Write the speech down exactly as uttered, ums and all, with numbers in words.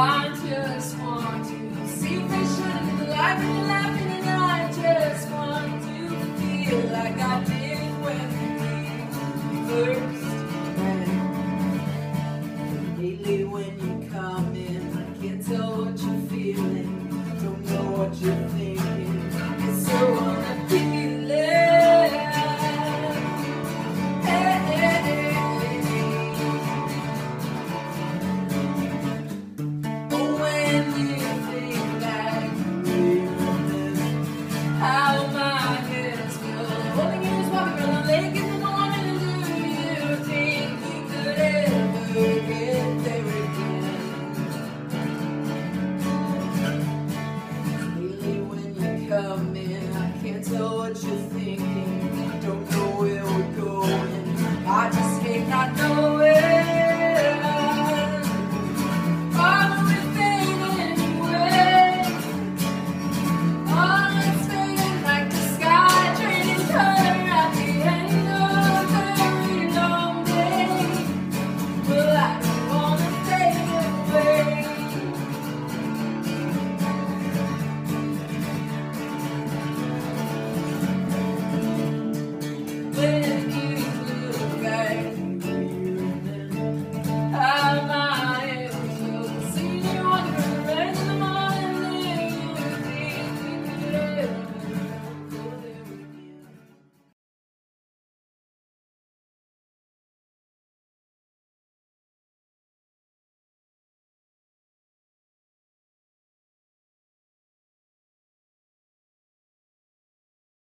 I just want to see vision in the life and laughing, and I just want to feel like I did when we first met. Immediately when you come in, I can't tell what you're feeling, don't know what you're thinking. It's so when you